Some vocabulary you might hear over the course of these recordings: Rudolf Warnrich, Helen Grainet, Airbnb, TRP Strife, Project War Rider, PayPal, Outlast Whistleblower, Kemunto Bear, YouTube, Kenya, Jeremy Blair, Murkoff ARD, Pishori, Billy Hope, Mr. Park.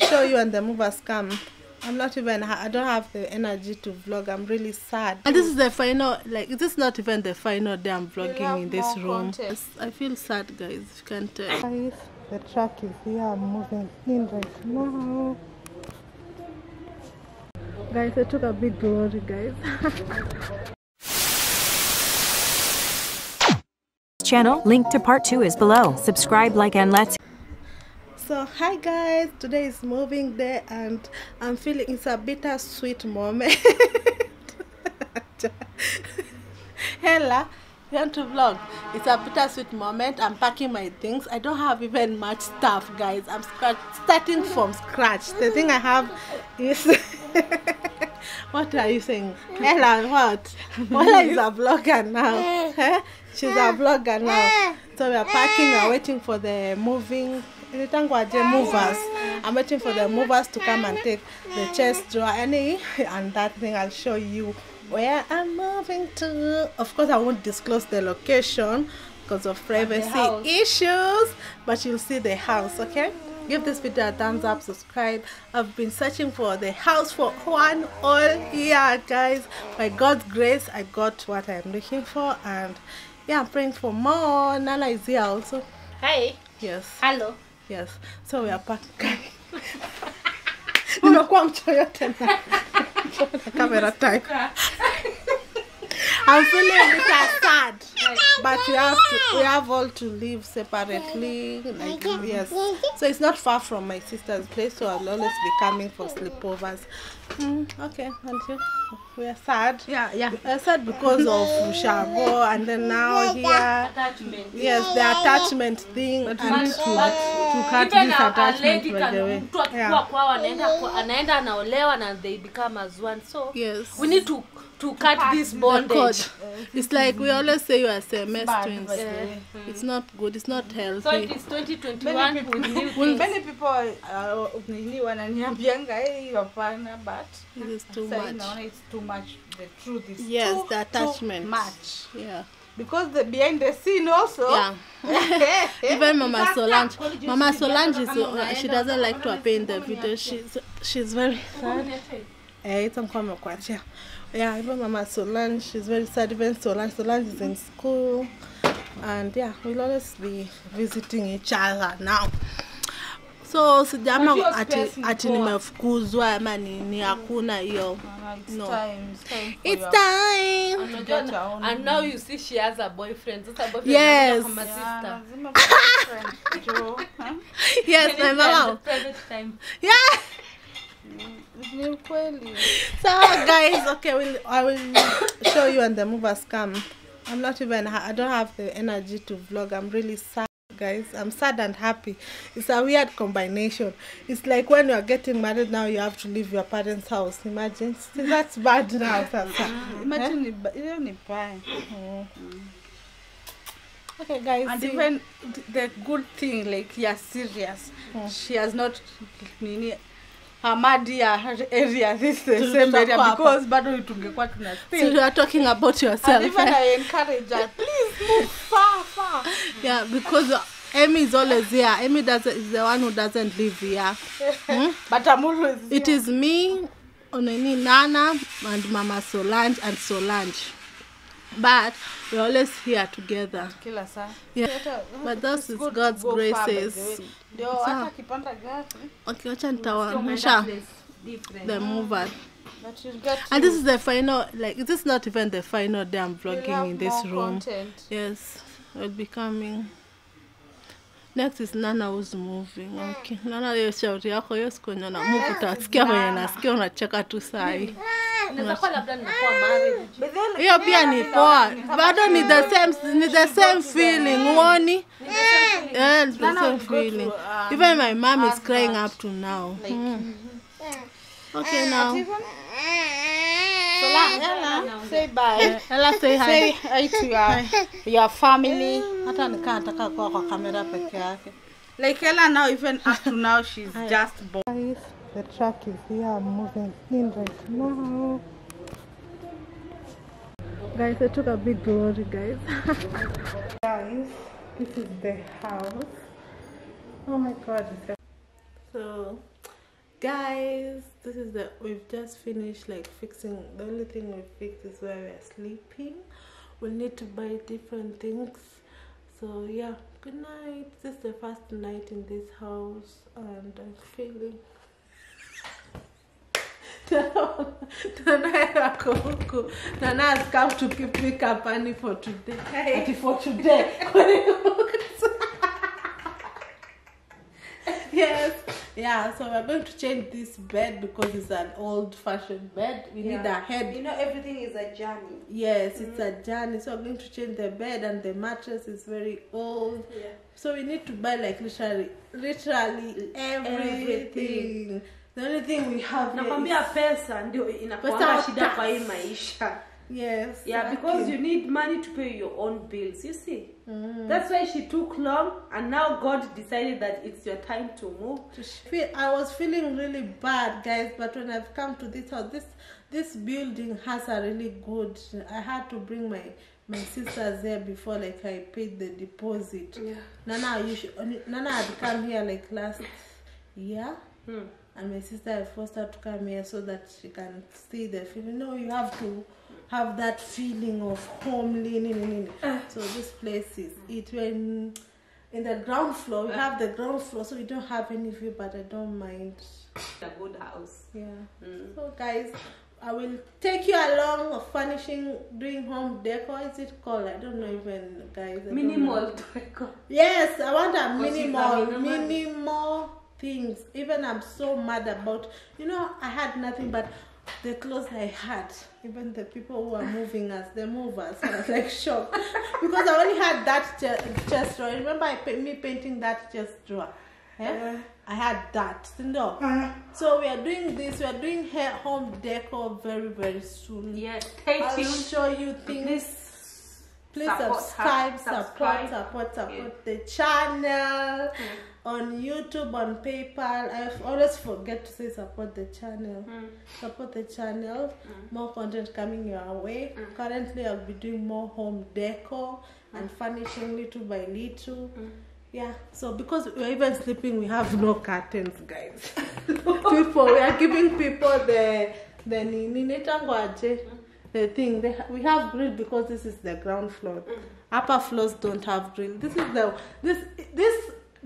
Show you and the movers come. I don't have the energy to vlog. I'm really sad. And this is the final, like, this is not even the final day I'm vlogging in this room. I feel sad, guys, if you can tell. Guys, the truck is here. I'm moving in right now. Guys, I took a big glory, guys. Channel link to part 2 is below. Subscribe, like, and let's. So hi guys, today is moving day and I'm feeling it's a bittersweet moment. Hella, you want to vlog? It's a bittersweet moment. I'm packing my things. I don't have even much stuff, guys. I'm starting from scratch. The thing I have is what are you saying? Hella, what? Hella is a vlogger now. She's a vlogger now. So we are packing. We are waiting for the moving. Movers. I'm waiting for the movers to come and take the chest drawer and that thing. I'll show you where I'm moving to. Of course, I won't disclose the location because of privacy issues, but you'll see the house, okay? Give this video a thumbs up, subscribe. I've been searching for the house for one all year, guys. By God's grace, I got what I'm looking for, and yeah, I'm praying for more. Nana is here also. Hi. Yes. Hello. Yes, so we are back. I'm feeling a little sad, but we have all to live separately. Like, yes, so it's not far from my sister's place, so I'll always be coming for sleepovers. Okay, until we are sad. Yeah. We're sad because of Ushago and then now here. Attachment. Yes, the attachment thing. But we need to cut this attachment by the way. Yeah. And they become as one. So yes, we need to cut this bondage. It's like we always say you are SMS twins. It's not good. It's not healthy. So it's 2021. Many people are but it is too much. No, it's too much. The truth is the attachment. Too much. Yeah. Because the behind the scene also. Yeah. Even Mama Solange is, she doesn't like to appear in the video. She's very sad. Yeah, even Mama Solange, she's very sad. Even Solange is in school, and yeah, we'll always be visiting each other now. So sijama ati nimefukuzwa ama ni hakuna hiyo. No. It's time. And now you see she has a boyfriend. That's a boyfriend. Yes. Kama sister. Yes, my mama. Private time. Yeah. So guys, okay, I will show you and the movers come. I don't have the energy to vlog. I'm really sad. Guys, I'm sad and happy. It's a weird combination. It's like when you are getting married now, you have to leave your parents' house. Imagine. See, that's bad now. Imagine you don't buy. Okay, guys. And even the good thing, like, you are serious. She has not. Her area, this the same area, because so you are talking about yourself. And even I encourage her, please move far. Yeah, because Amy is always here. Amy is the one who doesn't live here. But Amuru is here. It is me, Oneni, Nana, and Mama Solange and Solange. But we're always here together. Yeah. But this is God's graces. The mover. And this is the final, like, this is not even the final day I'm vlogging in this room. Yes, we'll be coming. Next is Nana who's moving. Okay. Nana, you're shouting. Hiyo pia ni poa. Bado ni the same feeling. Uoni? Yeah, it's the same feeling. Even my mom is crying up to now. Like, okay, now. Say bye. Ella, say hi. Say hi to your family. Hata nikataka kwa kamera peke yake. Like Ella now, even up to now, she's just born. The truck is here. I'm moving in right now. Guys, I took a big glory, guys. Guys, this is the house. Oh my God. So, Guys, this is the we've just finished like fixing. The only thing we fixed is where we are sleeping. We'll need to buy different things, so yeah, good night. This is the first night in this house and I'm feeling Nana has come to keep me company for today. Hey. For today. Yes, yeah, so we're going to change this bed because it's an old-fashioned bed. We need a head. You know, everything is a journey. Yes, it's a journey. So we're going to change the bed, and the mattress is very old. Yeah. So we need to buy like literally everything. The only thing we have is... Yes. Yeah, because you need money to pay your own bills, you see. That's why she took long, and now God decided that it's your time to move. I was feeling really bad, guys, but when I've come to this house, this building has a really good... I had to bring my sisters there before like I paid the deposit. Yeah. Nana had come here like last year. And my sister, I forced her to come here so that she can see the feeling. No, you have to have that feeling of home. So this place is it. When in the ground floor, we have the ground floor, so we don't have any view, but I don't mind. It's a good house. Yeah. So guys, I will take you along of furnishing, doing home decor. Is it called? I don't know even, guys. Minimal decor. Yes, I want a minimal things. Even I'm so mad about, you know, I had nothing but the clothes I had. Even the people who are moving us, the movers, I was like shocked because I only had that chest drawer. Remember me painting that chest drawer? I had that. No. So we are doing this. We are doing her home decor very, very soon. Yes. Yeah, I'll show you things. Please support the channel on YouTube, on PayPal. I always forget to say support the channel. Support the channel. More content coming your way. Currently, I'll be doing more home decor and furnishing little by little. Yeah, so because we're even sleeping, we have no curtains, guys. People, we are giving people the thing we have grill because this is the ground floor. Upper floors don't have grill. This is the this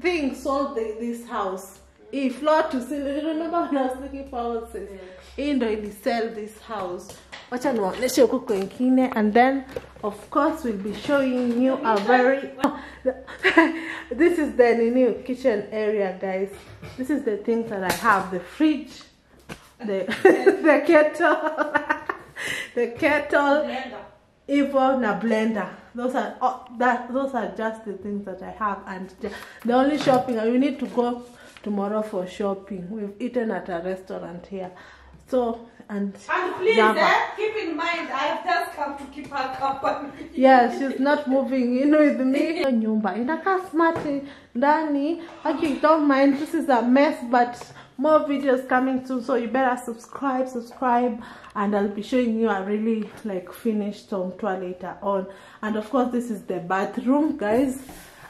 thing sold this house. A floor to ceiling. Remember when I was looking for houses? They sell this house. And then of course we'll be showing you a very this is the new kitchen area, guys. This is the things that I have: the fridge, the kettle. The kettle, even a blender. Those are those are just the things that I have, and the only shopping. We need to go tomorrow for shopping. We've eaten at a restaurant here, so and please keep in mind I've just come to keep her company. Yeah, she's not moving in with me. Nyumba inakaa smart ndani. Okay, don't mind. This is a mess, but more videos coming soon, so you better subscribe, and I'll be showing you a really like finished home tour later on. And of course, this is the bathroom, guys,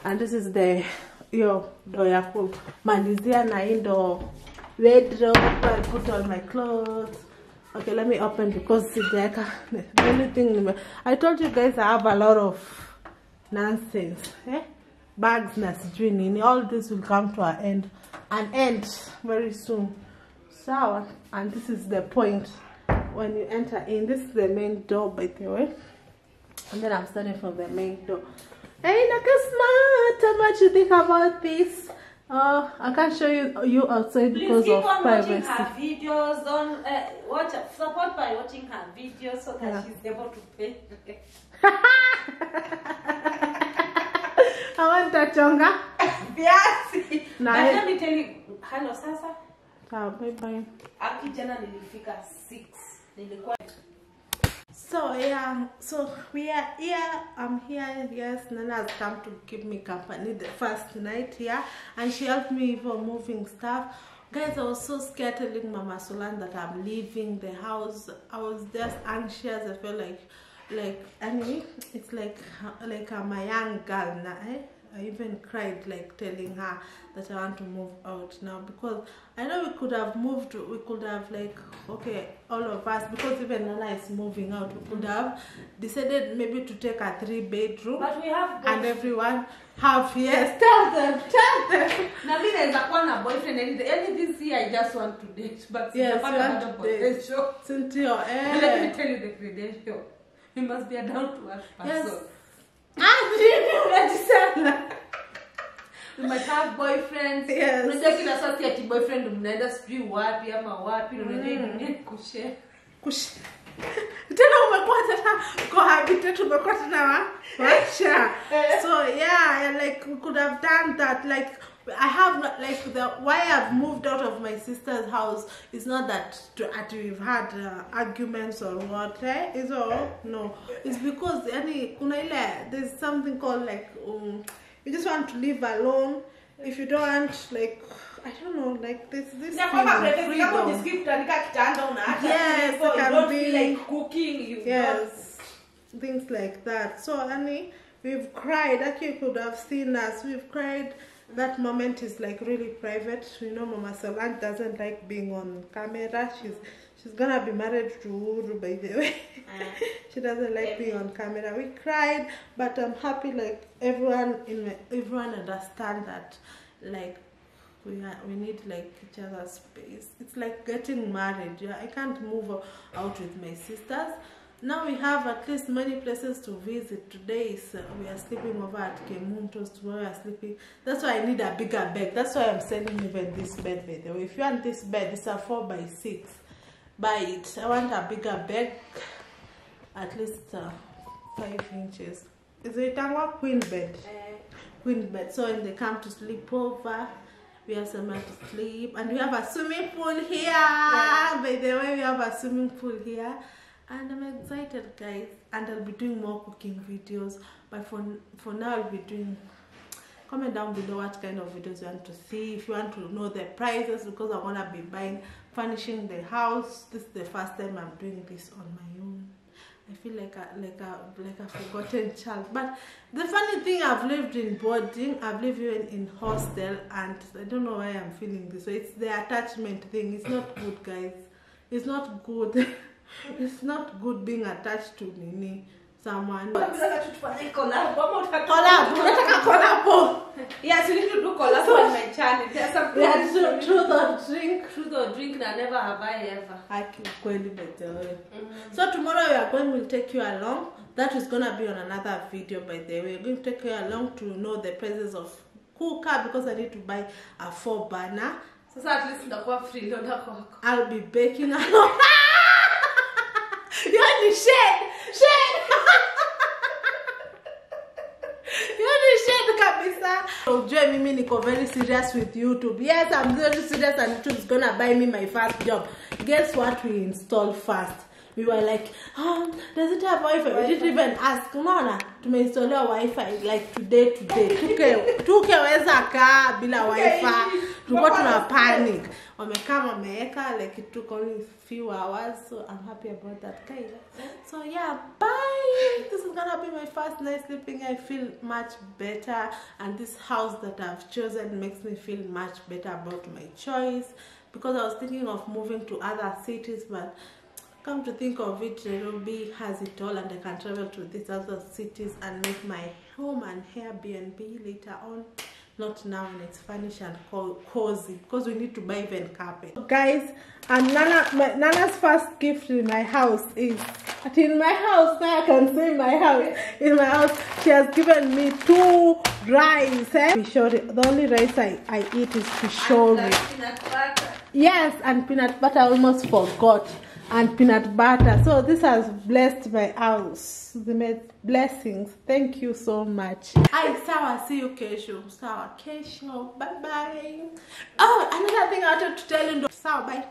and this is the wardrobe. I put all my clothes. Okay, let me open because the only thing I told you guys, I have a lot of nonsense. Bags, nasty, all this will come to an end very soon. So, and this is the point when you enter in. This is the main door, by the way, and then I'm standing from the main door. Hey, Nakasma, how much you think about this? I can't show you outside because of privacy. Please keep on watching her videos. Don't support by watching her videos so that she's able to pay. I want to chonga. Yes. Nah, but let me tell you, hello Sasa. Bye bye. Aki jana nilifika 6. So yeah, so we are here. I'm here. Yes, Nana has come to keep me company the first night here, and she helped me for moving stuff. Guys, I was so scared telling Mama Solan that I'm leaving the house. I was just anxious. I felt like it's like I'm a young girl now. I even cried, like telling her that I want to move out now, because I know we could have moved, we could have, like, okay, all of us, because even Nana is moving out, we could have decided maybe to take a 3-bedroom, but we have and everyone have, yes, tell them. Navina is like one boyfriend, and this year I just want to date, but yes, not potential. Let me tell you the credential. You must be a down-to-earth person. Yes. You might have boyfriends. Yes. So yeah, like we could have done that. Like I have not, like, the why I've moved out of my sister's house is not that we've had arguments or what, eh? Is all no. It's because there's something called, like, you just want to live alone. If you don't want, like, I don't know, like this. Yeah, yes, it can be like cooking. Yes, things like that. So we've cried. Actually, you could have seen us. We've cried. That moment is, like, really private. You know, Mama Solange doesn't like being on camera. She's gonna be married to Uru, by the way. She doesn't like being on camera. We cried, but I'm happy, like, everyone understand that, like, we need, like, each other's space. It's like getting married. Yeah, I can't move out with my sisters. Now we have at least many places to visit. Today we are sleeping over at Kemunto. Tomorrow we are sleeping. That's why I need a bigger bed. That's why I'm selling even this bed, by the way. If you want this bed, it's a 4x6. Buy it. I want a bigger bed, at least 5 inches. Is it our queen bed? Queen bed. So when they come to sleep over, we have somewhere to sleep, and we have a swimming pool here. Yeah. By the way, we have a swimming pool here. And I'm excited, guys, and I'll be doing more cooking videos, but for now I'll be doing. Comment down below what kind of videos you want to see, if you want to know the prices, because I'm gonna be furnishing the house. This is the first time I'm doing this on my own. I feel like a forgotten child. But the funny thing, I've lived in boarding, I've lived even in hostel, and I don't know why I'm feeling this way. It's the attachment thing. It's not good, guys. It's not good. It's not good being attached to Nini, someone. Yes, you need to do collab on my channel. There's a plan. Truth or drink, and never have I ever. So tomorrow we'll take you along. That is gonna be on another video, by the way. We're going to take you along to know the prices of cooker, because I need to buy a 4-burner. So at least I'll be baking along. You only shed. You only shed, Kapisa. So join me, Niko, very serious with YouTube. Yes, I'm very serious, and YouTube's gonna buy me my first job. Guess what we installed first? We were like, does it have Wi-Fi? We didn't even ask. Mona, to install your Wi-Fi, like today. Tukeweza kaa bila Wi-Fi. Tulikuwa tuna panic. Wameka, like it took only few hours, so I'm happy about that, guys. So yeah, bye. This is gonna be my first night sleeping. I feel much better, and this house that I've chosen makes me feel much better about my choice, because I was thinking of moving to other cities, but come to think of it, Nairobi has it all, and I can travel to these other cities and make my home and Airbnb later on. Not now, and it's furnished and cozy, because we need to buy even carpet. Guys, and Nana's first gift in my house is, in my house, now I can say my house, in my house, she has given me 2 rice. Eh? Pishori. The only rice I eat is pishori. Peanut butter. Yes, and peanut butter, I almost forgot. And peanut butter. So this has blessed my house. They made blessings. Thank you so much. I saw, see you kesho. Sawa kesho. Bye bye. Oh, another thing I wanted to tell you. Sawa, bye.